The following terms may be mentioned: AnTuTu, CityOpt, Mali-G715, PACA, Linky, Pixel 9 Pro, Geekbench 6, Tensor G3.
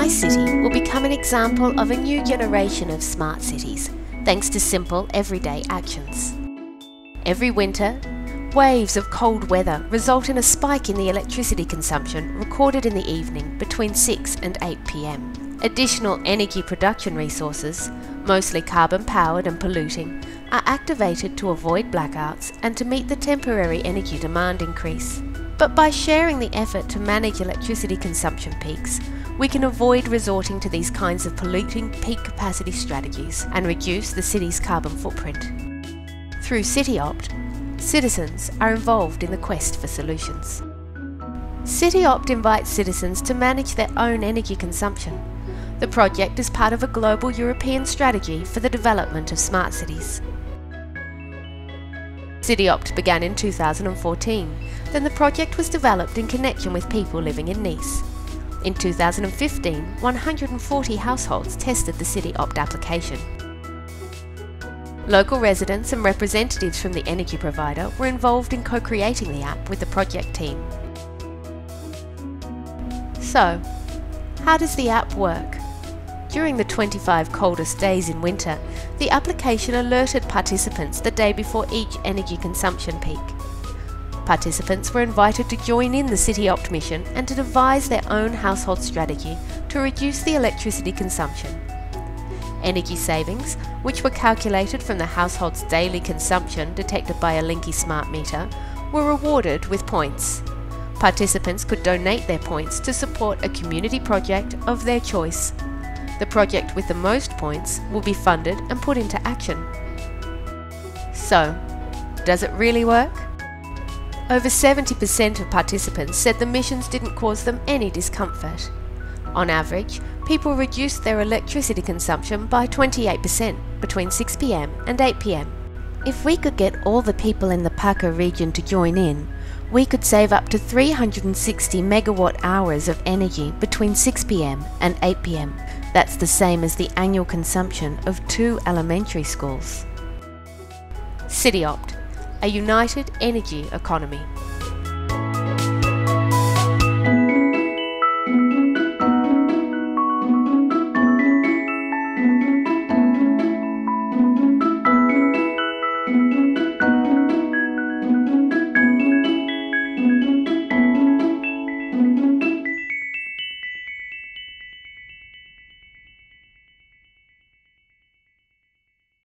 My city will become an example of a new generation of smart cities, thanks to simple everyday actions. Every winter, waves of cold weather result in a spike in the electricity consumption recorded in the evening between 6 and 8 PM. Additional energy production resources, mostly carbon powered and polluting, are activated to avoid blackouts and to meet the temporary energy demand increase. But by sharing the effort to manage electricity consumption peaks, we can avoid resorting to these kinds of polluting peak capacity strategies and reduce the city's carbon footprint. Through CityOpt, citizens are involved in the quest for solutions. CityOpt invites citizens to manage their own energy consumption. The project is part of a global European strategy for the development of smart cities. CityOpt began in 2014, then the project was developed in connection with people living in Nice. In 2015, 140 households tested the CityOpt application. Local residents and representatives from the energy provider were involved in co-creating the app with the project team. So, how does the app work? During the 25 coldest days in winter, the application alerted participants the day before each energy consumption peak. Participants were invited to join in the CityOpt mission and to devise their own household strategy to reduce the electricity consumption. Energy savings, which were calculated from the household's daily consumption detected by a Linky smart meter, were rewarded with points. Participants could donate their points to support a community project of their choice. The project with the most points will be funded and put into action. So, does it really work? Over 70% of participants said the missions didn't cause them any discomfort. On average, people reduced their electricity consumption by 28% between 6 PM and 8 PM. If we could get all the people in the PACA region to join in, we could save up to 360 megawatt hours of energy between 6 PM and 8 PM. That's the same as the annual consumption of 2 elementary schools. CityOpt, a united energy economy.